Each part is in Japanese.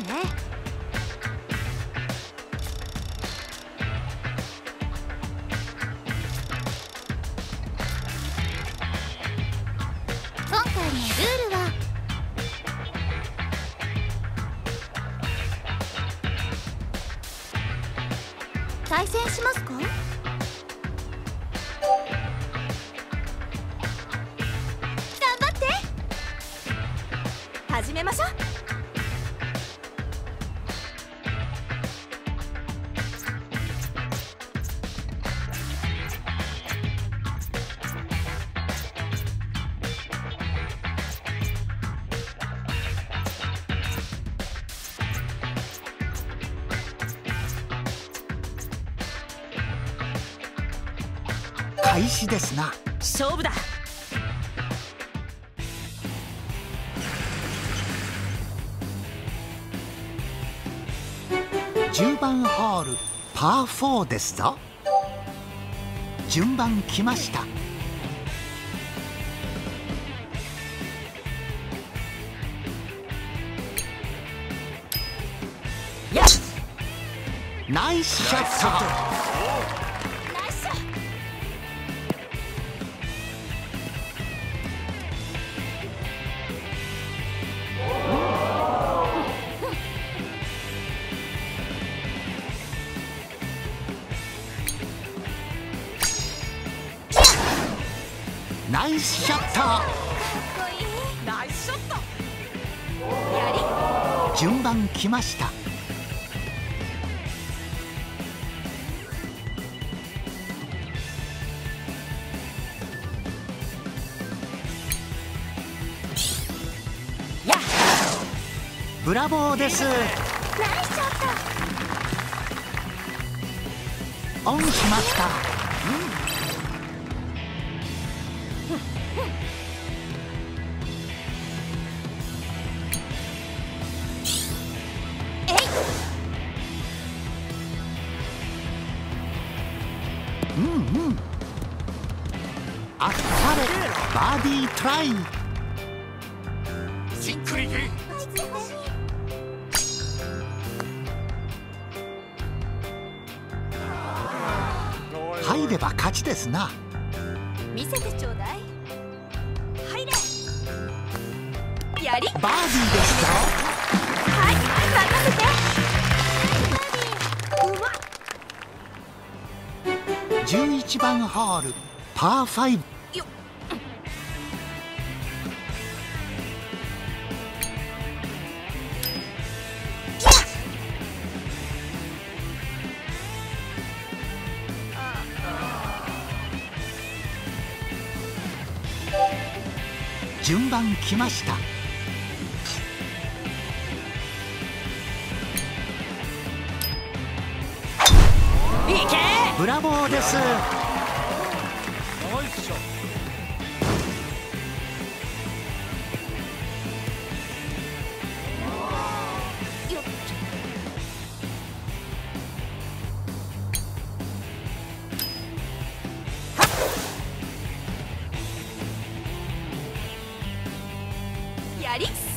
うね。今回のルールは対戦しますか？始めましょう。開始ですな。勝負だ。10番ホールパー4ですぞ。順番来ました。よし、ナイスショット。ナイスショット。かっこいい。ナイスショット。やり。順番来ました。やっ。ブラボーです。ナイスショット。オンしました。うん。あっされバーディートライ。じっくりいけ。入れば勝ちですな。見せてちょうだい。入れ。やり。バーディーでした。はい、任せて。11番ホールパー5。よっ、順番来ました。ブラボーです。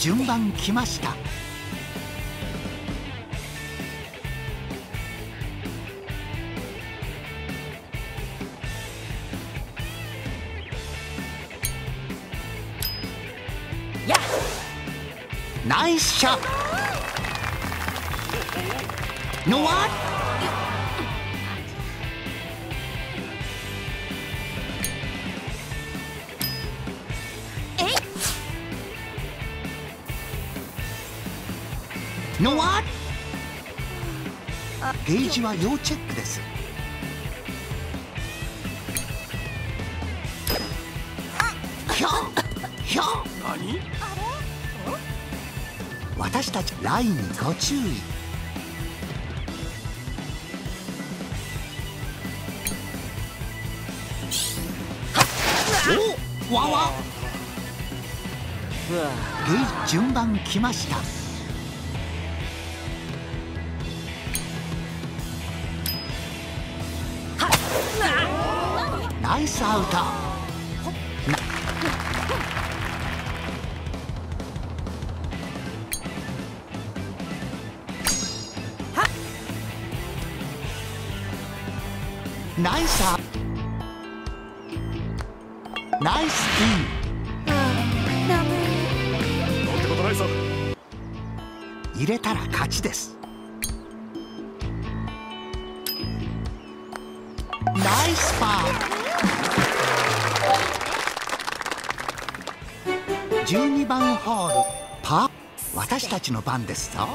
順番来ました。ナイスショット。ノワッ。ノワッ。ゲージは要チェックです。ひょひょ。何？私たちラインにご注意。お、わわ。順番来ました。ナイスアウト。ナイスイン。あ、ダメ。どうってことないさ。入れたら勝ちです。ナイスパー。12番ホール、パー。私たちの番ですぞ。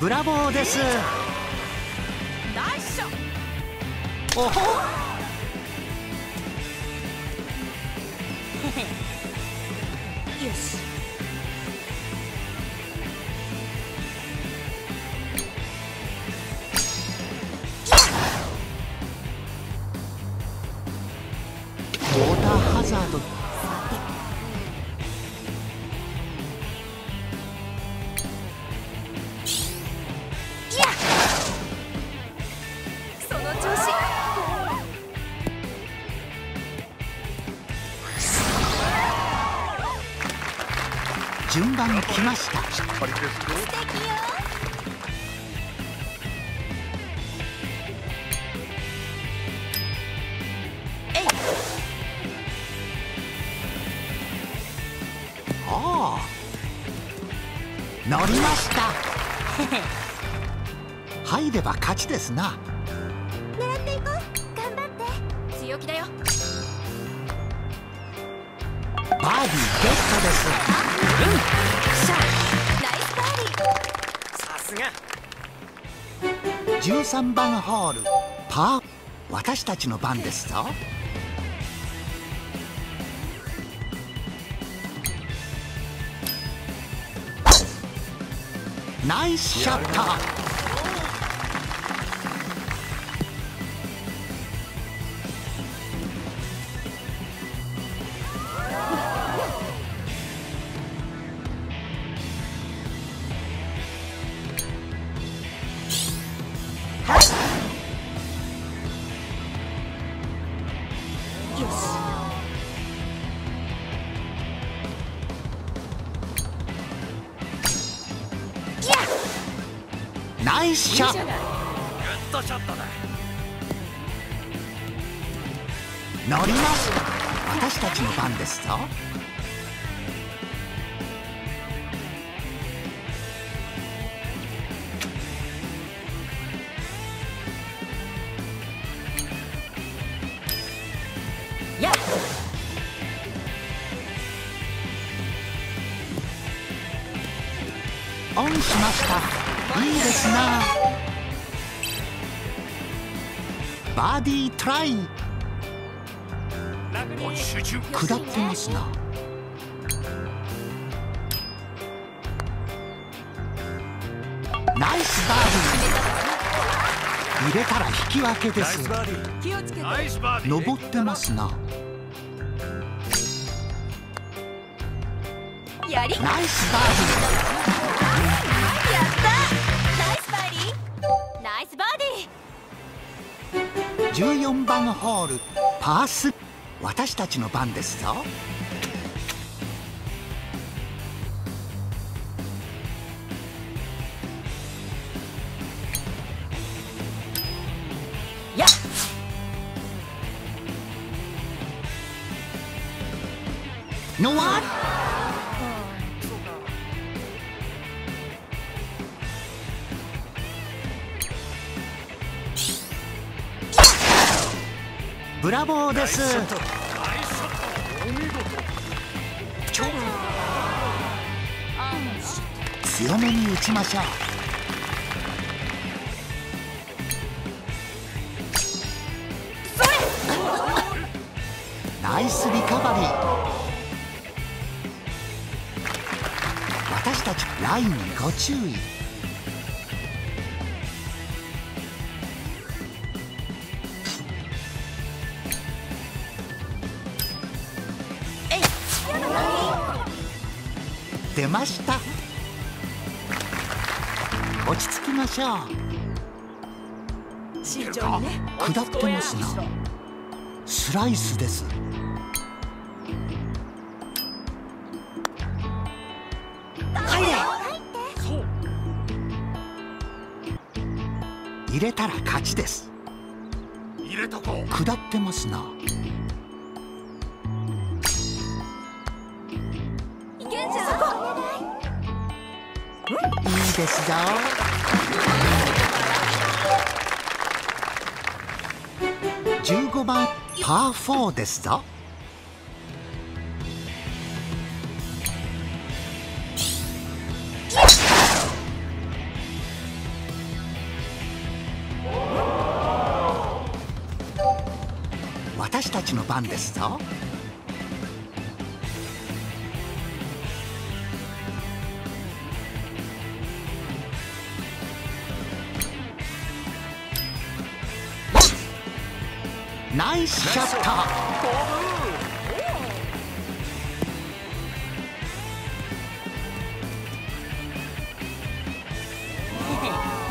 ブラボーです。ナイスショット。おほ。よし。ウォーターハザード。順番に来ました。しっかりですよ。えい。ああ、乗りました。入れば勝ちですな。狙っていこう。頑張って。強気だよ。バーディーゲットです。さすが。13番ホール、パー。私たちの番ですぞ。ナイスショット。ナイスショット。グッドショットだ。乗ります。私たちの番ですぞ。やっオンしました。いいですな。バーディートライ。下ってますな。ナイスバーディー。入れたら引き分けです。登ってますな。ナイスバーディー。14番ホール、パース。私たちの番ですぞ。やっ。ノーワン。ブラボーです。強めに打ちましょう。ナイスリカバリー。私たちラインにご注意。出ました。落ち着きましょう。下ってますな。スライスです。入れたら勝ちです。入れたか。下ってますな。いけんじゃん。そこ。うん、いいですぞ。15番パー4ですぞ。私たちの番ですぞ。ナイスショット。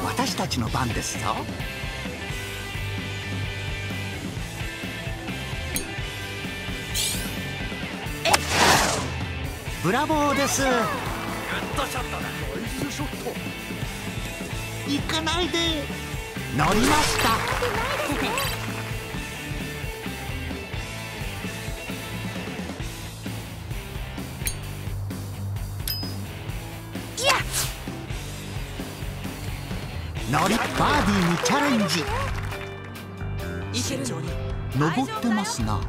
私たちの番ですぞ。ブラボーです。グッドショットだ。ナイスショット。行かないで。乗りました。いや。乗りバーディーにチャレンジ。いける。登ってますな。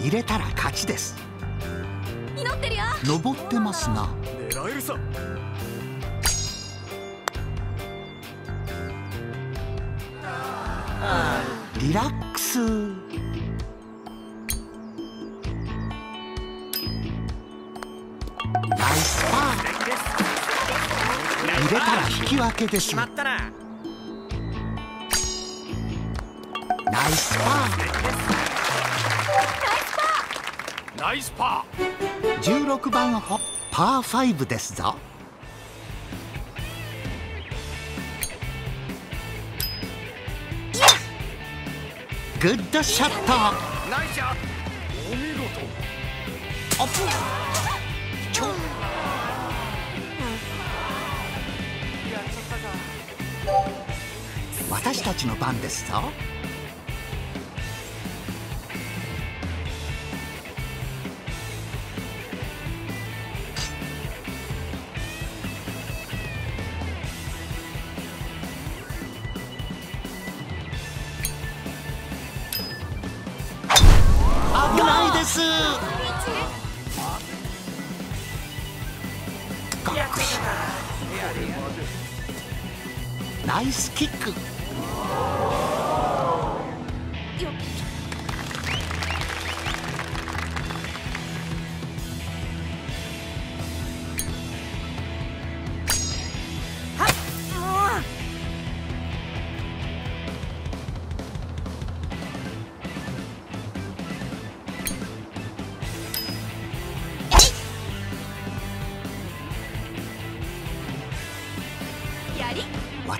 入れたら勝ちです。祈ってるよ。登ってますな。狙えるさ。リラックス。ナイスパー。入れたら引き分けです。ナイスパー。ナイスパー。16番ホパー5ですぞ。グッドショット。ナイスショット。お見事。オッチョン。私たちの番ですぞ。ナイスキック。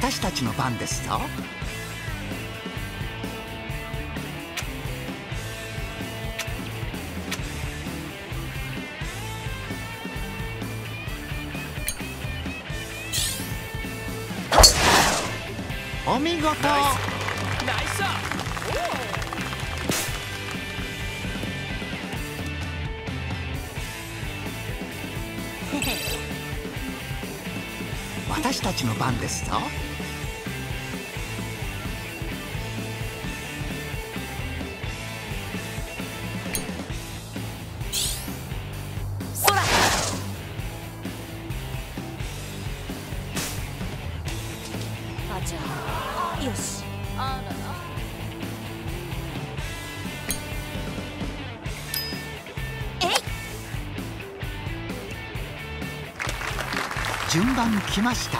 私たちの番ですぞ。お見事。ナイス。私たちの番ですぞ。よし。あらら。順番来ました。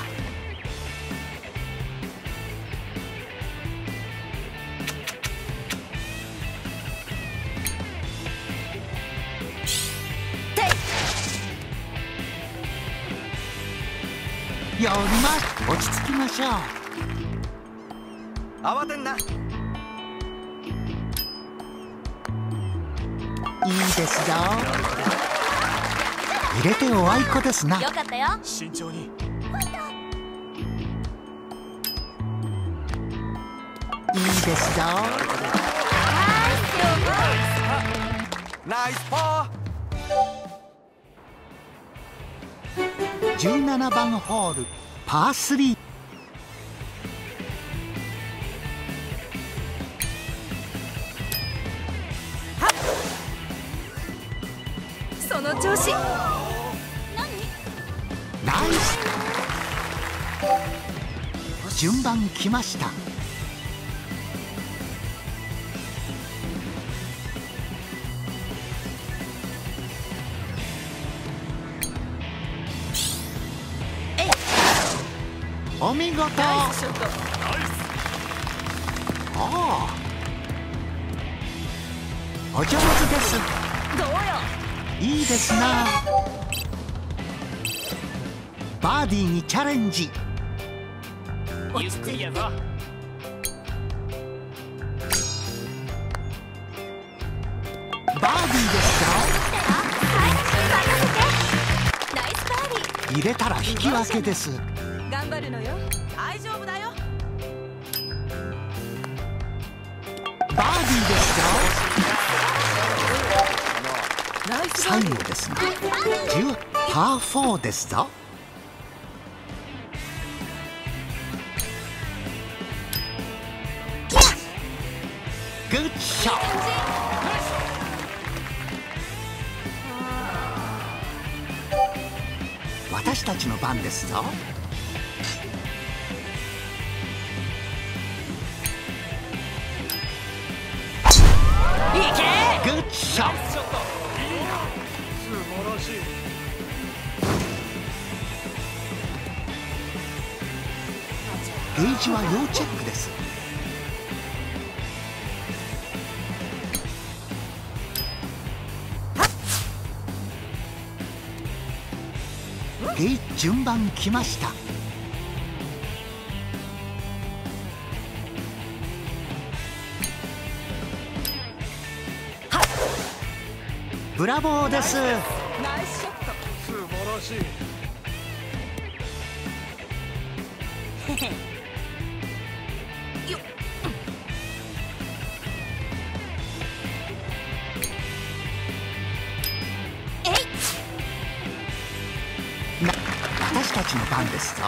より落ち着きましょう。慌てんな。いいですよ。入れておあいこですな。よかったよ。慎重に。いいですぞ。ナイスパー。17番ホールパー3。その調子。ナイス。順番きました。お見事。ナイスショット。ああ、お上手です。どうよ。いいですな。バーディーにチャレンジ。落ち着いて。バーディーですよ。ナイスバーディー。入れたら引き分けです。頑張るのよ。大丈夫だよ。バーディーですよ。最後ですが、パー4ですぞ。グッショット。私たちの番ですぞ。いけ！グッショット。素晴らしい。ゲージは要チェックです。順番きました。ブラボーです。ナイスショット。素晴らしい。私たちの番ですぞ。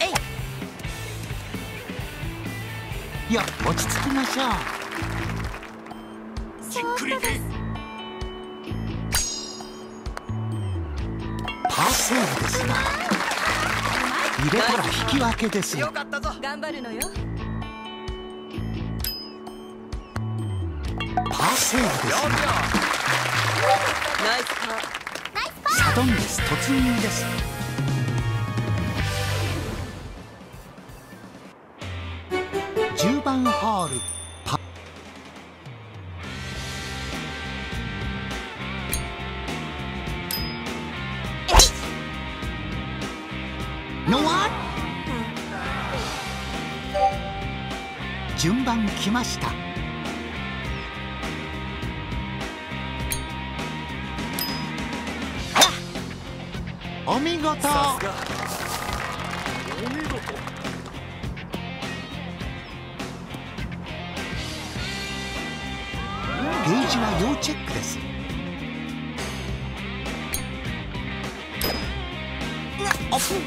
えい。いや、落ち着きましょう。じっくり。パーセーブですな。入れたら引き分けですよ。よかったぞ。頑張るのよ。セーブですな。サドンデス突入です。10番ホールパノワッ。順番来ました。お見事。ゲージは要チェックです。オフ。ウォ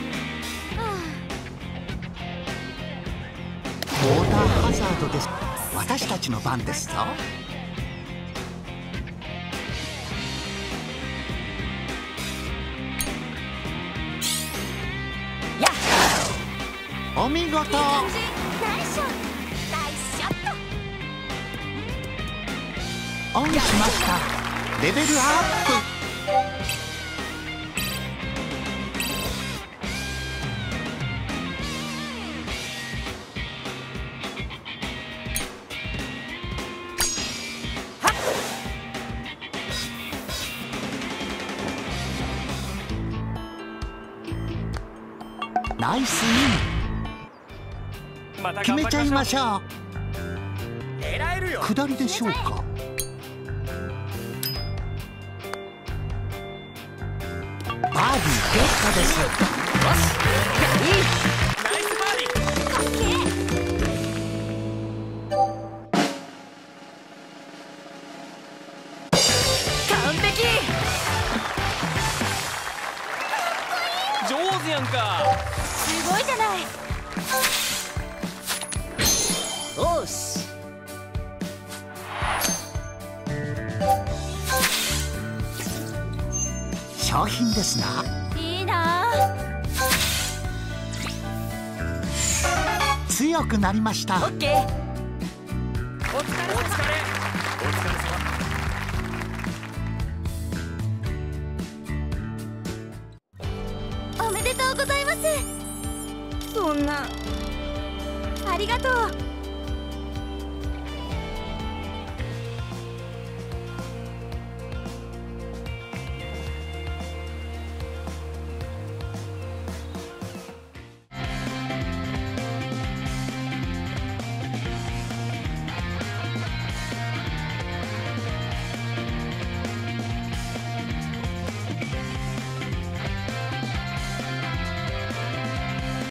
ーターハザードです。私たちの番ですぞ。お見事。オンしました。レベルアップ。ナイスイン。決めちゃいましょう。下りでしょうか。バーディーゲットです。よし、ナイスバーディー。かっけえ。完璧。かっこいい。上手やんか。すごいじゃない。よし、商品ですな。いいな。強くなりました。オッケー。お疲れ。お疲れ。お疲れ様。おめでとうございます。そんな。ありがとう。